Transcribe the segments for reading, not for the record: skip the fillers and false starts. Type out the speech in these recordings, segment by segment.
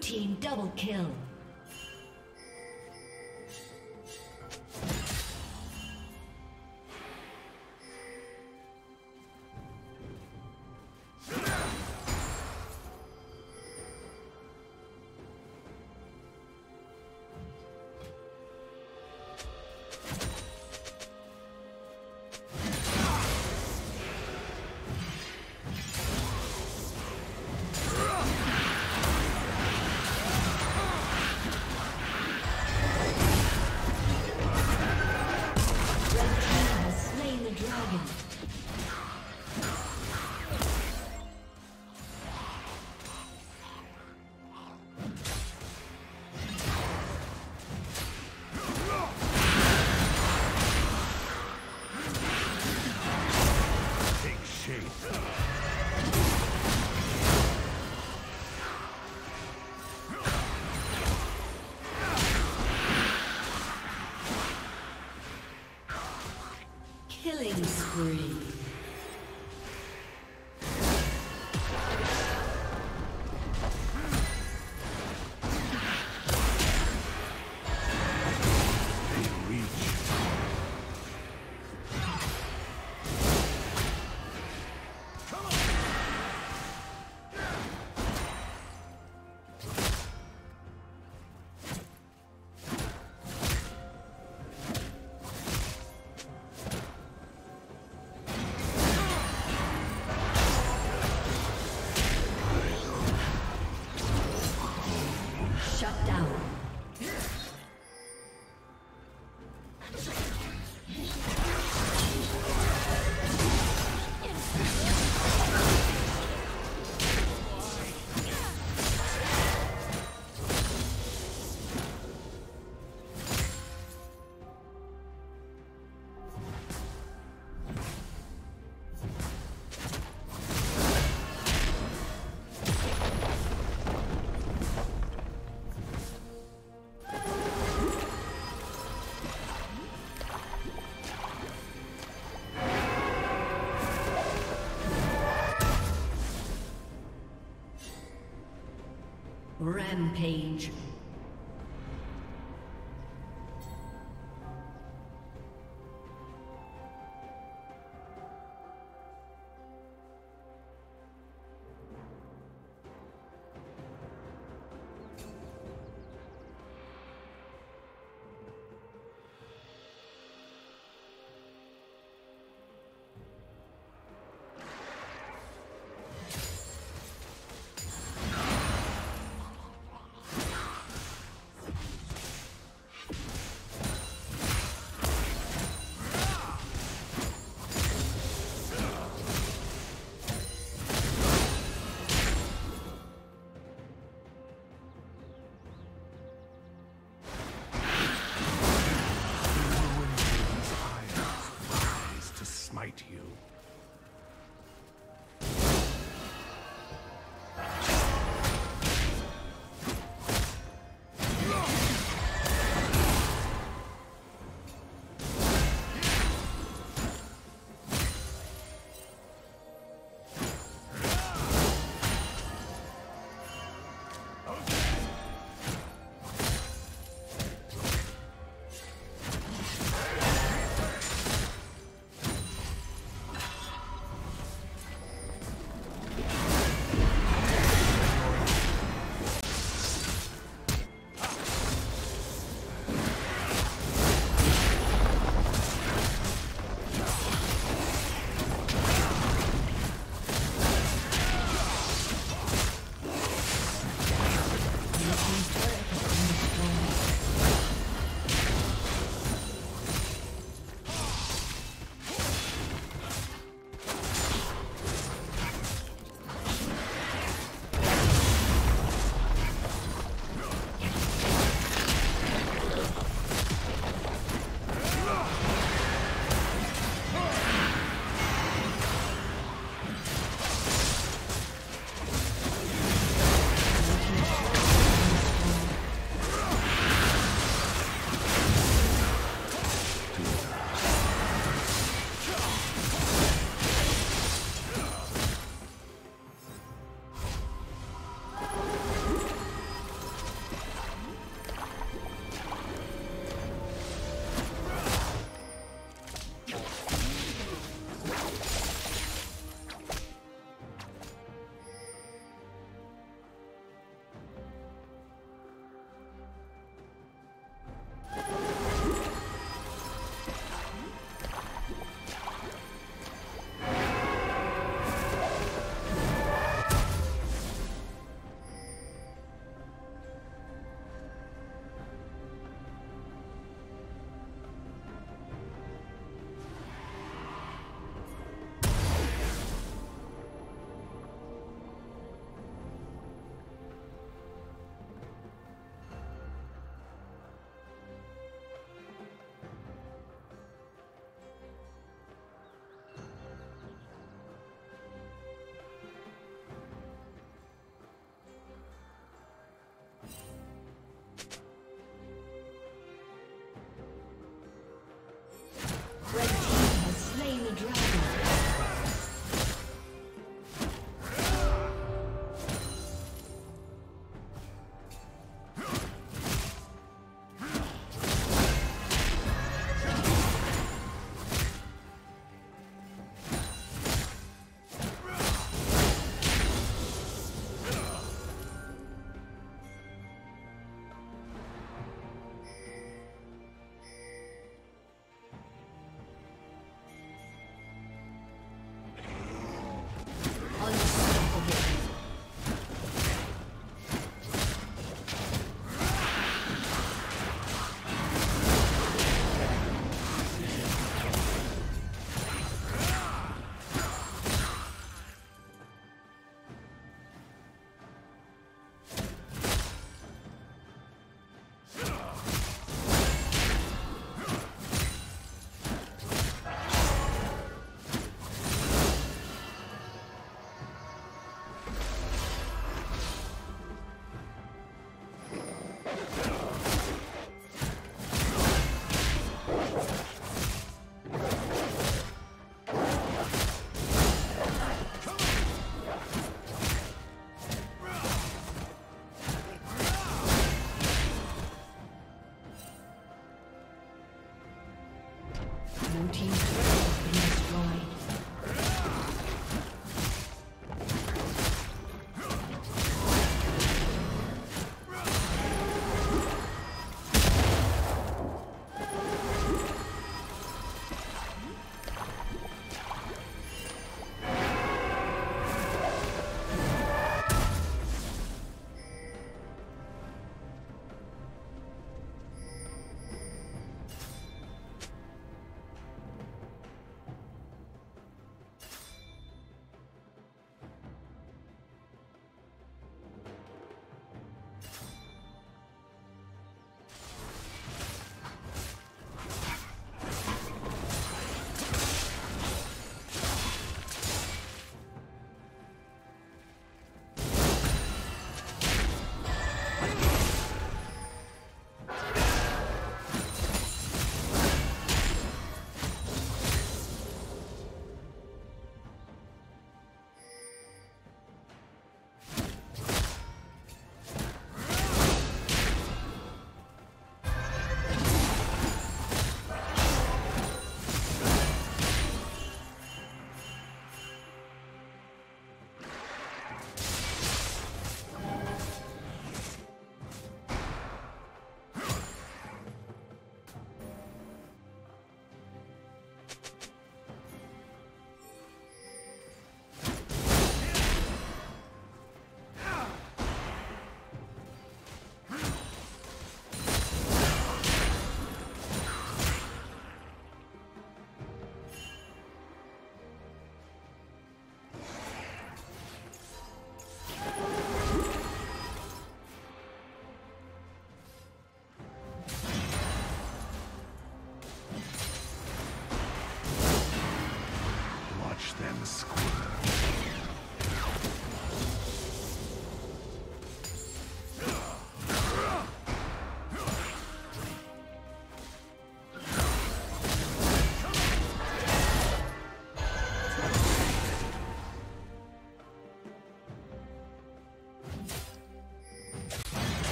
Team double kill. Killing spree. Rampage.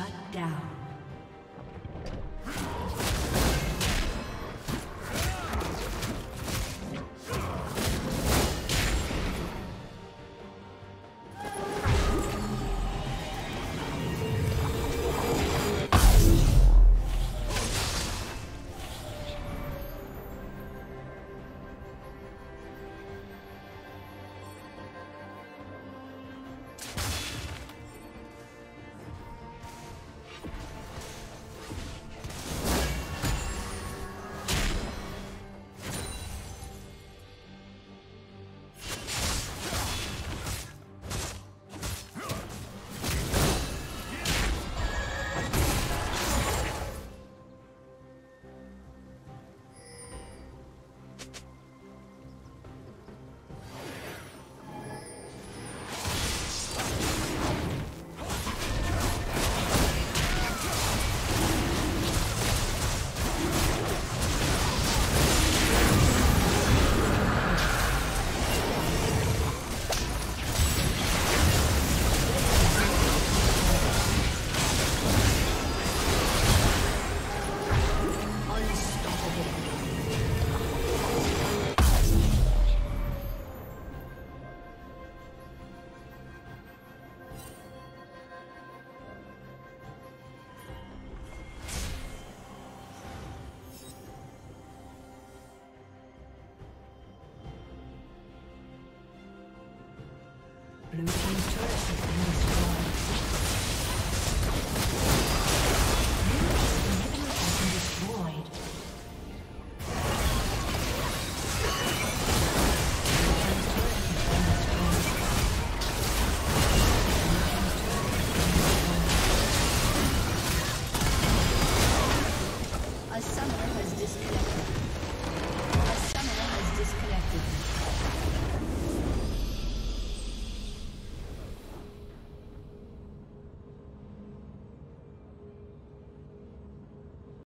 Shut down. Blue team